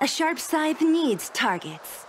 A sharp scythe needs targets.